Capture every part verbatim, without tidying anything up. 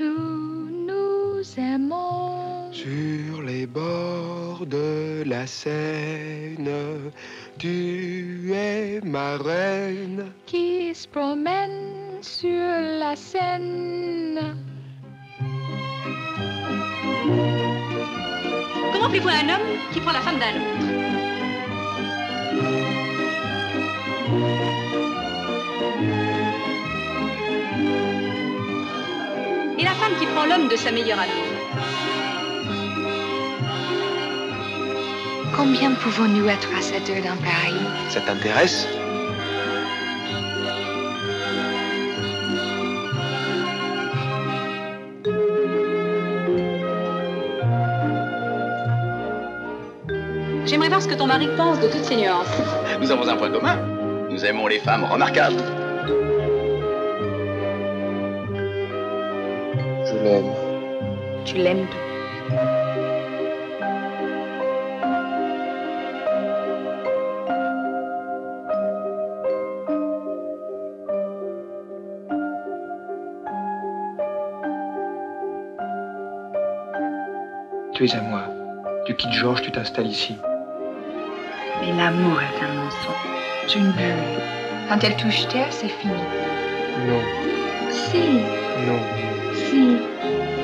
nous nous aimons. Sur les bords de la Seine, tu es ma reine qui se promène sur la Seine. Comment faites-vous un homme qui prend la femme d'un autre? Et la femme qui prend l'homme de sa meilleure amie. Combien pouvons-nous être à cette heure dans Paris? Ça t'intéresse? J'aimerais voir ce que ton mari pense de toutes ces nuances. Nous avons un point commun. Nous aimons les femmes remarquables. Je l'aime. Tu l'aimes? Tu es à moi. Tu quittes Georges, tu t'installes ici. Mais l'amour est un mensonge. C'est une bulle. Quand elle touche terre, c'est fini. Non. Si. Non. Si.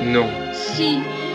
Non. Si.